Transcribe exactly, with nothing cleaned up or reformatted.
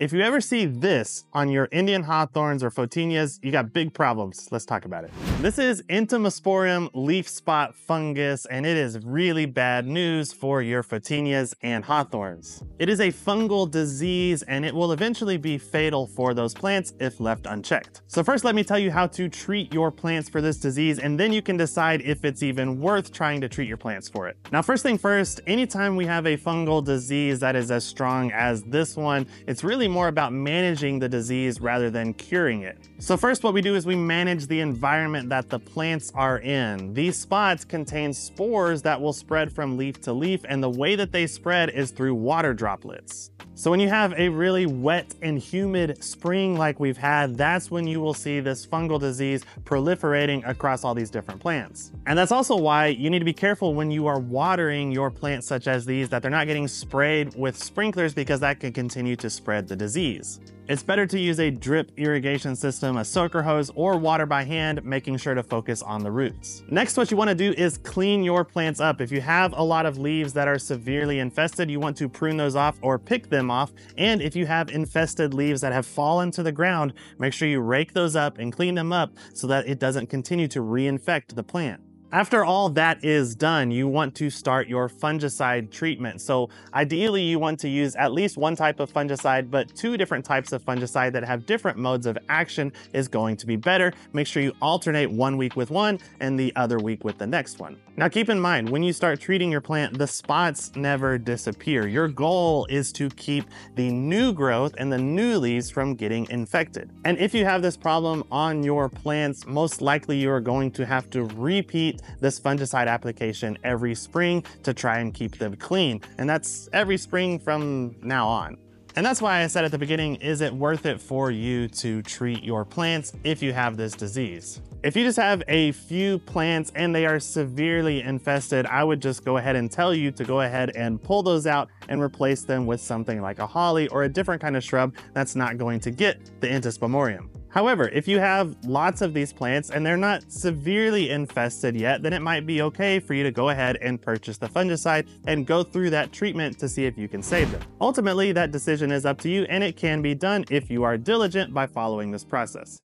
If you ever see this on your Indian hawthorns or photinias, you got big problems. Let's talk about it. This is Entomosporium leaf spot fungus, and it is really bad news for your photinias and hawthorns. It is a fungal disease, and it will eventually be fatal for those plants if left unchecked. So first, let me tell you how to treat your plants for this disease, and then you can decide if it's even worth trying to treat your plants for it. Now, first thing first, anytime we have a fungal disease that is as strong as this one, it's really more about managing the disease rather than curing it. So first, what we do is we manage the environment that the plants are in. These spots contain spores that will spread from leaf to leaf, and the way that they spread is through water droplets. So when you have a really wet and humid spring like we've had, that's when you will see this fungal disease proliferating across all these different plants. And that's also why you need to be careful when you are watering your plants such as these, that they're not getting sprayed with sprinklers, because that can continue to spread the disease. It's better to use a drip irrigation system, a soaker hose, or water by hand, making sure to focus on the roots. Next, what you want to do is clean your plants up. If you have a lot of leaves that are severely infested, you want to prune those off or pick them off. And if you have infested leaves that have fallen to the ground, make sure you rake those up and clean them up so that it doesn't continue to reinfect the plant. After all that is done, you want to start your fungicide treatment. So ideally, you want to use at least one type of fungicide, but two different types of fungicide that have different modes of action is going to be better. Make sure you alternate one week with one and the other week with the next one. Now, keep in mind, when you start treating your plant, the spots never disappear. Your goal is to keep the new growth and the new leaves from getting infected. And if you have this problem on your plants, most likely you are going to have to repeat this fungicide application every spring to try and keep them clean. And that's every spring from now on. And that's why I said at the beginning, is it worth it for you to treat your plants if you have this disease? If you just have a few plants and they are severely infested, I would just go ahead and tell you to go ahead and pull those out and replace them with something like a holly or a different kind of shrub that's not going to get the Entomosporium. However, if you have lots of these plants and they're not severely infested yet, then it might be okay for you to go ahead and purchase the fungicide and go through that treatment to see if you can save them. Ultimately, that decision is up to you, and it can be done if you are diligent by following this process.